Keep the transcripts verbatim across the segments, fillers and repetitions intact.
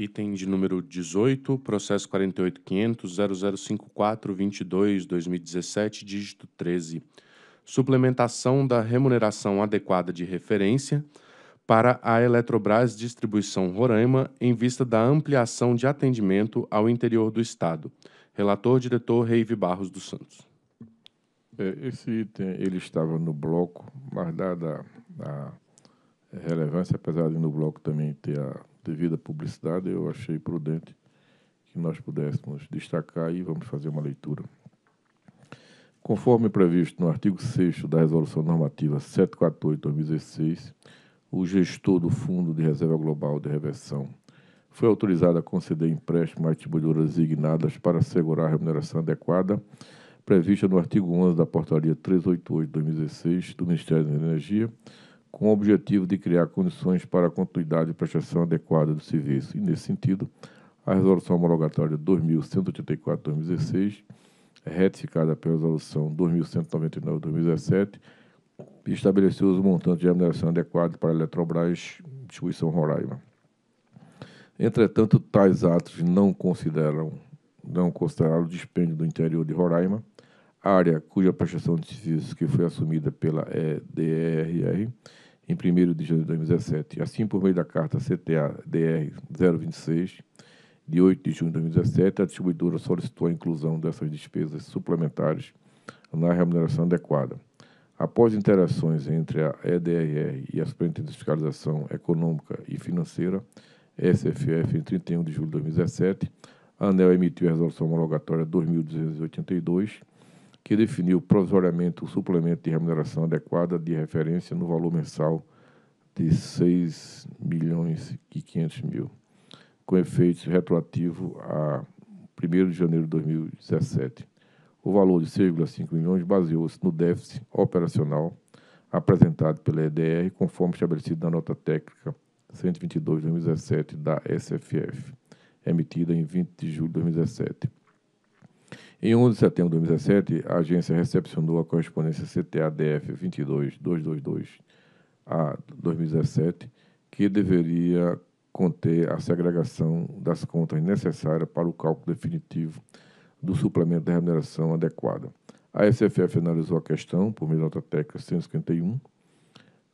Item de número dezoito, processo quarenta e oito ponto quinhentos ponto zero zero cinco quatro ponto vinte e dois barra dois mil e dezessete, dígito treze. Suplementação da remuneração adequada de referência para a Eletrobras Distribuição Roraima em vista da ampliação de atendimento ao interior do Estado. Relator, diretor Reive Barros dos Santos. Esse item ele estava no bloco, mas dada a relevância, apesar de no bloco também ter a devida publicidade, eu achei prudente que nós pudéssemos destacar e vamos fazer uma leitura. Conforme previsto no artigo sexto da Resolução Normativa setecentos e quarenta e oito barra dois mil e dezesseis, o gestor do Fundo de Reserva Global de Reversão foi autorizado a conceder empréstimo às distribuidoras designadas para assegurar a remuneração adequada prevista no artigo onze da Portaria trezentos e oitenta e oito barra dois mil e dezesseis do Ministério da Energia, com o objetivo de criar condições para a continuidade e prestação adequada do serviço. E, nesse sentido, a Resolução Homologatória dois mil cento e oitenta e quatro barra dois mil e dezesseis, retificada pela Resolução dois mil cento e noventa e nove barra dois mil e dezessete, estabeleceu os montantes de remuneração adequada para a Eletrobras Distribuição Roraima. Entretanto, tais atos não consideram, não consideraram o dispêndio do interior de Roraima, área cuja prestação de serviços que foi assumida pela E D R R em primeiro de janeiro de dois mil e dezessete. Assim, por meio da carta C T A D R zero vinte e seis, de oito de junho de dois mil e dezessete, a distribuidora solicitou a inclusão dessas despesas suplementares na remuneração adequada. Após interações entre a E D R R e a Superintendência de Fiscalização Econômica e Financeira, S F F, em trinta e um de julho de dois mil e dezessete, a ANEEL emitiu a Resolução Homologatória dois mil duzentos e oitenta e dois, que definiu provisoriamente o suplemento de remuneração adequada de referência no valor mensal de seis milhões e quinhentos mil, com efeitos retroativo a primeiro de janeiro de dois mil e dezessete. O valor de seis vírgula cinco milhões baseou-se no déficit operacional apresentado pela E D R, conforme estabelecido na nota técnica cento e vinte e dois barra dois mil e dezessete da S F F, emitida em vinte de julho de dois mil e dezessete. Em onze de setembro de dois mil e dezessete, a agência recepcionou a correspondência C T A D F vinte e dois ponto duzentos e vinte e dois barra dois mil e dezessete, que deveria conter a segregação das contas necessárias para o cálculo definitivo do suplemento da remuneração adequada. A S F F analisou a questão por meio da nota técnica cento e cinquenta e um,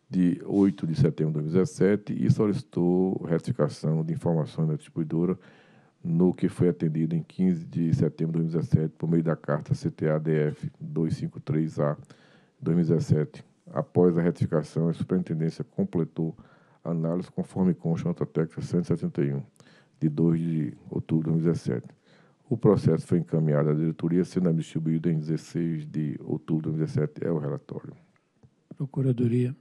de oito de setembro de dois mil e dezessete, e solicitou retificação de informações da distribuidora no que foi atendido em quinze de setembro de dois mil e dezessete por meio da carta C T A D F duzentos e cinquenta e três A barra dois mil e dezessete. Após a retificação, a superintendência completou a análise conforme consta na nota técnica cento e setenta e um, de dois de outubro de dois mil e dezessete. O processo foi encaminhado à diretoria, sendo distribuído em dezesseis de outubro de dois mil e dezessete. É o relatório. Procuradoria.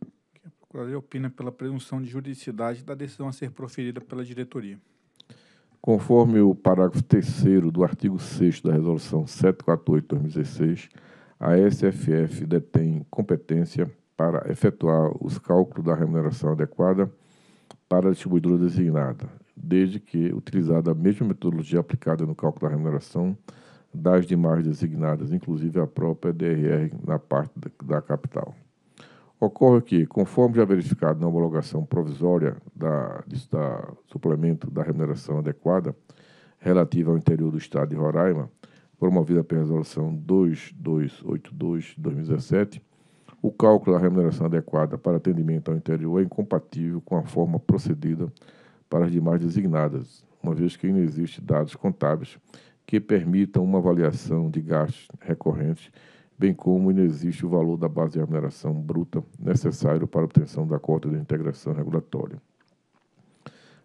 A Procuradoria opina pela presunção de juridicidade da decisão a ser proferida pela diretoria. Conforme o parágrafo terceiro do artigo sexto da Resolução setecentos e quarenta e oito barra dois mil e dezesseis, a S F F detém competência para efetuar os cálculos da remuneração adequada para a distribuidora designada, desde que utilizada a mesma metodologia aplicada no cálculo da remuneração das demais designadas, inclusive a própria E D R R na parte da capital. Ocorre que, conforme já verificado na homologação provisória da, da suplemento da remuneração adequada relativa ao interior do Estado de Roraima, promovida pela Resolução dois mil duzentos e oitenta e dois barra dois mil e dezessete, o cálculo da remuneração adequada para atendimento ao interior é incompatível com a forma procedida para as demais designadas, uma vez que não existem dados contábeis que permitam uma avaliação de gastos recorrentes, bem como não existe o valor da base de remuneração bruta necessário para a obtenção da cota de integração regulatória.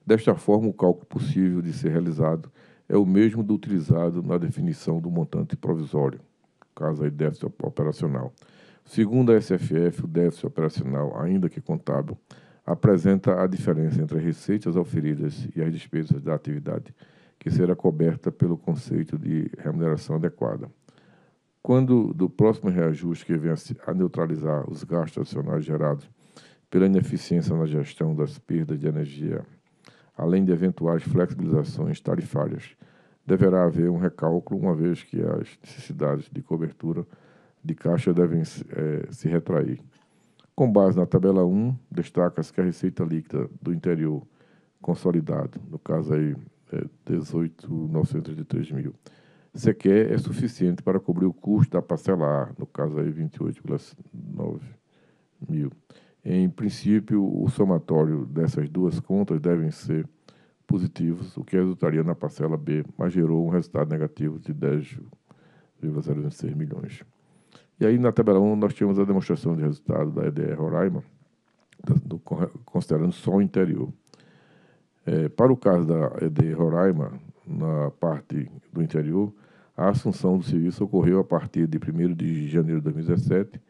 Desta forma, o cálculo possível de ser realizado é o mesmo do utilizado na definição do montante provisório, caso aí déficit operacional. Segundo a S F F, o déficit operacional, ainda que contábil, apresenta a diferença entre as receitas oferidas e as despesas da atividade, que será coberta pelo conceito de remuneração adequada. Quando do próximo reajuste que venha a neutralizar os gastos adicionais gerados pela ineficiência na gestão das perdas de energia, além de eventuais flexibilizações tarifárias, deverá haver um recálculo, uma vez que as necessidades de cobertura de caixa devem é, se retrair. Com base na tabela um, destaca-se que a receita líquida do interior consolidado, no caso aí é dezoito mil novecentos e trinta e três. Sequer é suficiente para cobrir o custo da parcela A, no caso aí vinte e oito vírgula nove mil. Em princípio, o somatório dessas duas contas devem ser positivos, o que resultaria na parcela B, mas gerou um resultado negativo de dez vírgula zero vinte e seis milhões. E aí, na tabela um, nós tínhamos a demonstração de resultado da E D R Roraima, do, considerando só o interior. É, para o caso da E D R Roraima, na parte do interior, a assunção do serviço ocorreu a partir de primeiro de janeiro de dois mil e dezessete,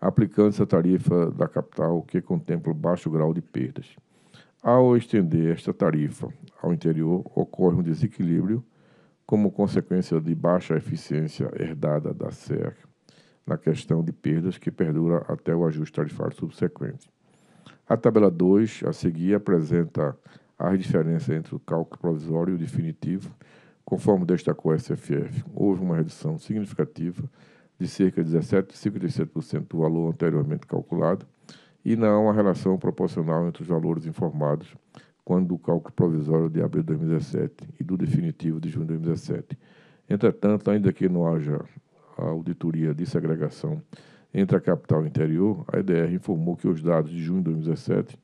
aplicando-se a tarifa da capital, que contempla baixo grau de perdas. Ao estender esta tarifa ao interior, ocorre um desequilíbrio como consequência de baixa eficiência herdada da S E R C na questão de perdas, que perdura até o ajuste tarifário subsequente. A tabela dois, a seguir, apresenta as diferenças entre o cálculo provisório e o definitivo. Conforme destacou a S F F, houve uma redução significativa de cerca de dezessete vírgula cinquenta e sete por cento do valor anteriormente calculado, e não há uma relação proporcional entre os valores informados quando do cálculo provisório de abril de dois mil e dezessete e do definitivo de junho de dois mil e dezessete. Entretanto, ainda que não haja auditoria de segregação entre a capital e o interior, a E D R informou que os dados de junho de dois mil e dezessete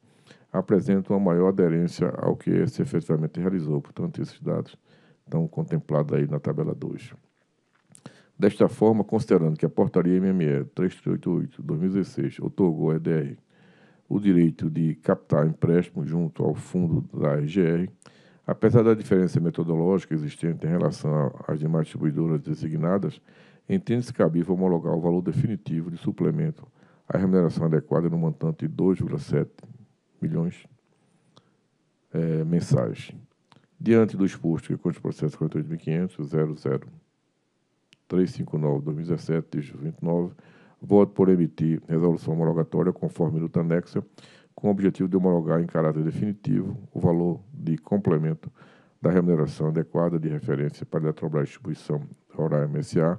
apresentam uma maior aderência ao que se efetivamente realizou, portanto, esses dados estão contemplados aí na tabela dois. Desta forma, considerando que a portaria M M E trezentos e trinta e oito barra dois mil e dezesseis outorgou à E D R o direito de captar empréstimo junto ao fundo da R G R, apesar da diferença metodológica existente em relação às demais distribuidoras designadas, entende-se cabível homologar o valor definitivo de suplemento à remuneração adequada no montante de dois vírgula sete milhões é, mensais. Diante do exposto que consta o processo quarenta e oito mil quinhentos traço zero zero trezentos e cinquenta e nove barra dois mil e dezessete, voto por emitir resolução homologatória conforme luta anexa, com o objetivo de homologar em caráter definitivo o valor de complemento da remuneração adequada de referência para a Eletrobras Distribuição Roraima S A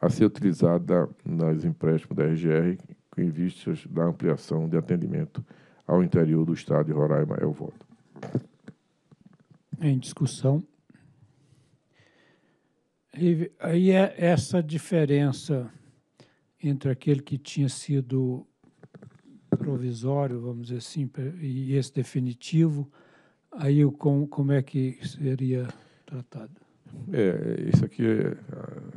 a ser utilizada nos empréstimos da R G R, em vistas da ampliação de atendimento ao interior do Estado de Roraima. É o voto. Em discussão. E aí é essa diferença entre aquele que tinha sido provisório, vamos dizer assim, e esse definitivo, aí com, como é que seria tratado? É, isso aqui é,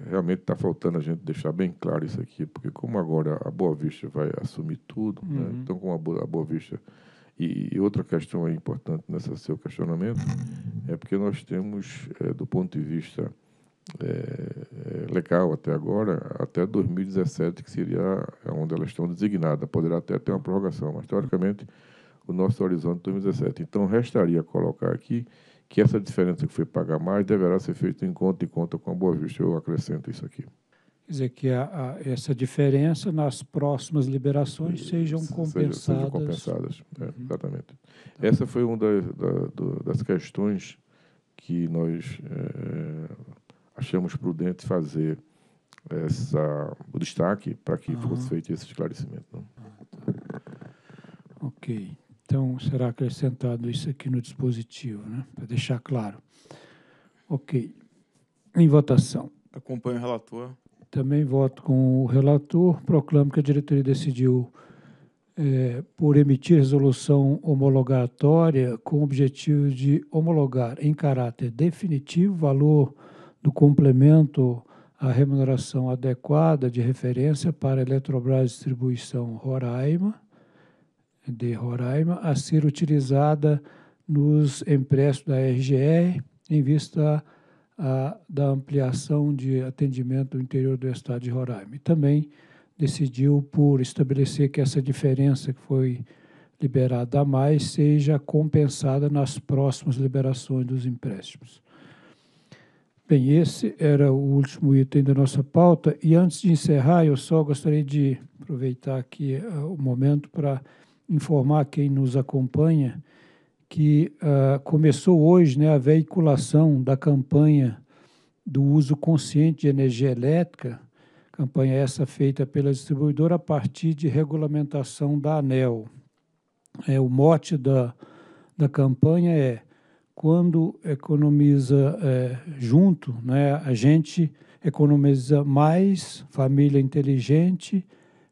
realmente está faltando a gente deixar bem claro isso aqui, porque como agora a Boa Vista vai assumir tudo, uhum. né? Então com a Boa, a Boa Vista... E outra questão importante nesse seu questionamento é porque nós temos, é, do ponto de vista... É, é legal até agora, até dois mil e dezessete, que seria onde elas estão designadas. Poderá até ter uma prorrogação, mas, teoricamente, o nosso horizonte é dois mil e dezessete. Então, restaria colocar aqui que essa diferença que foi pagar mais deverá ser feita em conta e conta com a Boa Vista. Eu acrescento isso aqui. Quer dizer que a, a, essa diferença nas próximas liberações sejam compensadas. Seja, sejam compensadas, é, uhum. exatamente. Tá. Essa foi uma das, da, das questões que nós... É, achamos prudente fazer essa, o destaque para que uhum. fosse feito esse esclarecimento. Não? Ah, tá. Ok. Então, será acrescentado isso aqui no dispositivo, né? Para deixar claro. Ok. Em votação. Acompanho o relator. Também voto com o relator. Proclamo que a diretoria decidiu é, por emitir resolução homologatória com o objetivo de homologar em caráter definitivo o valor do complemento à remuneração adequada de referência para a Eletrobras Distribuição Roraima, de Roraima, a ser utilizada nos empréstimos da R G R, em vista a, da ampliação de atendimento do interior do Estado de Roraima. E também decidiu por estabelecer que essa diferença que foi liberada a mais seja compensada nas próximas liberações dos empréstimos. Bem, esse era o último item da nossa pauta, e antes de encerrar, eu só gostaria de aproveitar aqui uh, o momento para informar quem nos acompanha que uh, começou hoje, né, a veiculação da campanha do uso consciente de energia elétrica, campanha essa feita pela distribuidora a partir de regulamentação da ANEEL. É, o mote da, da campanha é: quando economiza é, junto, né, a gente economiza mais, família inteligente,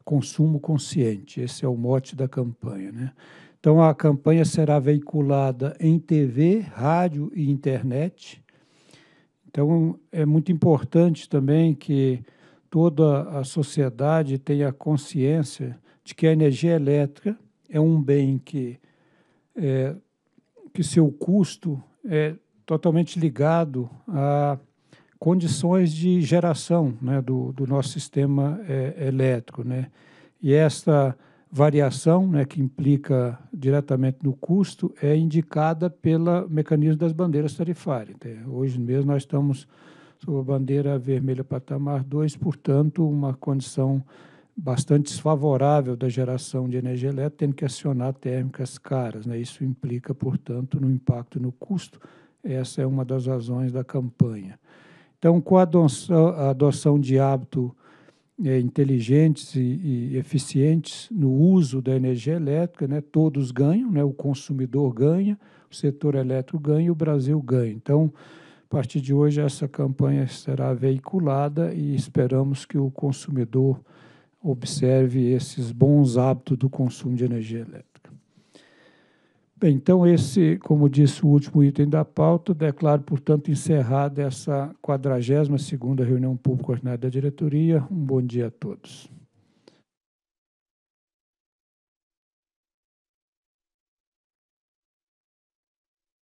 consumo consciente. Esse é o mote da campanha, né? Então, a campanha será veiculada em T V, rádio e internet. Então, é muito importante também que toda a sociedade tenha consciência de que a energia elétrica é um bem que, é, que seu custo é totalmente ligado a condições de geração, né, do, do nosso sistema é, elétrico, né? E esta variação, né, que implica diretamente no custo, é indicada pelo mecanismo das bandeiras tarifárias. Hoje mesmo nós estamos sob a bandeira vermelha patamar dois, portanto, uma condição bastante desfavorável da geração de energia elétrica, tendo que acionar térmicas caras, né? Isso implica, portanto, no impacto no custo. Essa é uma das razões da campanha. Então, com a adoção de hábito É, inteligentes e, e eficientes no uso da energia elétrica, né, todos ganham, né, o consumidor ganha, o setor elétrico ganha e o Brasil ganha. Então, a partir de hoje, essa campanha será veiculada e esperamos que o consumidor observe esses bons hábitos do consumo de energia elétrica. Bem, então, esse, como disse, o último item da pauta, declaro, portanto, encerrada essa quadragésima segunda reunião pública ordinária da diretoria. Um bom dia a todos.